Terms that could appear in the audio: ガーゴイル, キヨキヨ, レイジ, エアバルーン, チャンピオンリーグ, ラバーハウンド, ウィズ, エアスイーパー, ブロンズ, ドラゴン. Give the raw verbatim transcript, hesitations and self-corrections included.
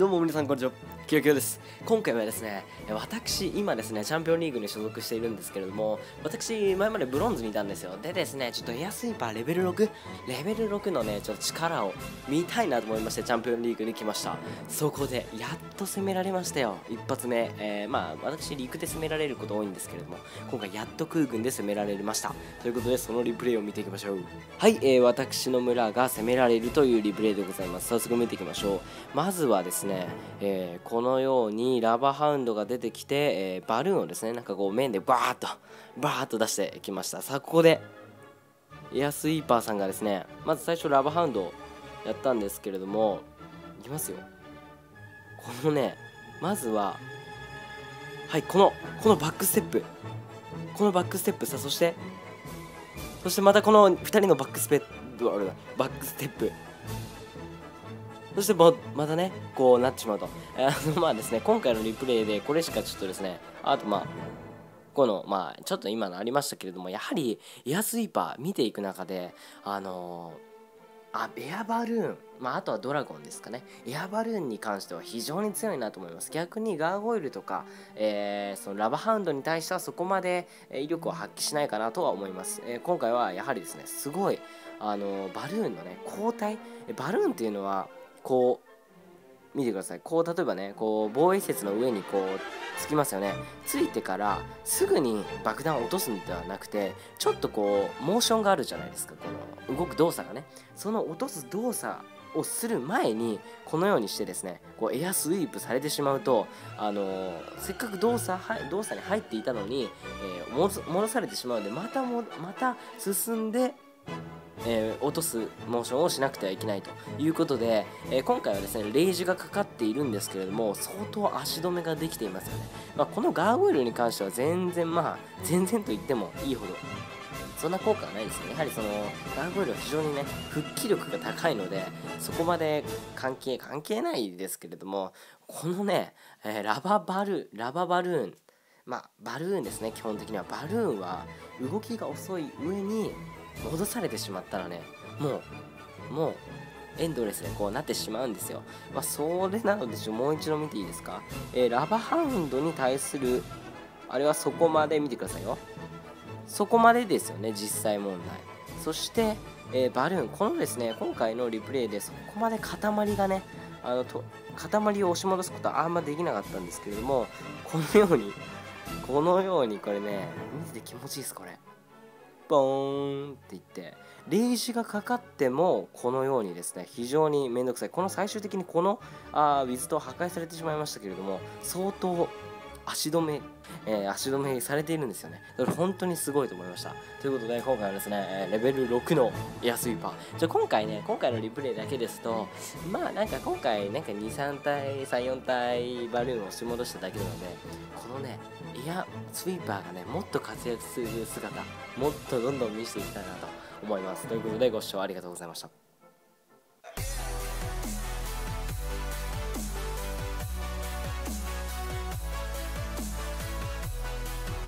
どうも皆さんこんにちは、キヨキヨです。今回はですね、私今ですねチャンピオンリーグに所属しているんですけれども、私前までブロンズにいたんですよ。でですね、ちょっとエアスイーパーレベルろくレベルろくのねちょっと力を見たいなと思いましてチャンピオンリーグに来ました。そこでやっと攻められましたよ。一発目、えー、まあ私陸で攻められること多いんですけれども、今回やっと空軍で攻められましたということで、そのリプレイを見ていきましょう。はい、えー、私の村が攻められるというリプレイでございます。早速見ていきましょう。まずはですね、えー、このようにラバーハウンドが出てきて、えー、バルーンをですねなんかこう面でバーッとバーッと出してきました。さあここでエアスイーパーさんがですね、まず最初ラバーハウンドをやったんですけれども、いきますよ。このね、まずははいこのこのバックステップ、このバックステップ、さあそしてそしてまたこのふたりのバックスペバックステップ、そしてまたねこうなってしまうとあのまあですね、今回のリプレイでこれしかちょっとですね、あとまあこのまあちょっと今のありましたけれども、やはりエアスイーパー見ていく中であのー、あエアバルーン、まあ、あとはドラゴンですかね。エアバルーンに関しては非常に強いなと思います。逆にガーゴイルとか、えー、そのラバハウンドに対してはそこまで威力を発揮しないかなとは思います、えー、今回はやはりですねすごいあのー、バルーンのね交代、バルーンっていうのはこう見てください。こう例えばねこう防衛施設の上にこうつきますよね。ついてからすぐに爆弾を落とすんではなくて、ちょっとこうモーションがあるじゃないですか、この動く動作がね。その落とす動作をする前にこのようにしてですねこうエアスイープされてしまうと、あのー、せっかく動作動作に入っていたのに、えー、戻, 戻されてしまうので、またもまた進んで、えー、落とすモーションをしなくてはいけないということで、えー、今回はですねレイジがかかっているんですけれども、相当足止めができていますよね。まあ、このガーゴイルに関しては全然まあ全然と言ってもいいほどそんな効果はないですよね。やはりそのガーゴイルは非常にね復帰力が高いので、そこまで関係関係ないですけれども、このね、えー、ラババルラババルーン、まあバルーンですね、基本的にはバルーンは動きが遅い上に戻されてしまったらね、もうもうエンドレスでこうなってしまうんですよ。まあそれなので、もう一度見ていいですか、えー、ラバハウンドに対するあれはそこまで見てくださいよ。そこまでですよね実際問題。そして、えー、バルーン、このですね今回のリプレイでそこまで塊がねあのと塊を押し戻すことはあんまできなかったんですけれども、このようにこのようにこれね見てて気持ちいいです。これボーンって言ってレイジがかかってもこのようにですね非常にめんどくさい。この最終的にこのあウィズと破壊されてしまいましたけれども、相当足止め、えー、足止めされているんですよね。だから本当にすごいと思いました。ということで今回はですねレベルろくのエアスイーパー。じゃあ今回ね今回のリプレイだけですと、まあなんか今回なんかにさんたいさんよんたいバルーンを押し戻しただけなので、このねエアスイーパーがねもっと活躍する姿、もっとどんどん見せていきたいなと思います。ということでご視聴ありがとうございました。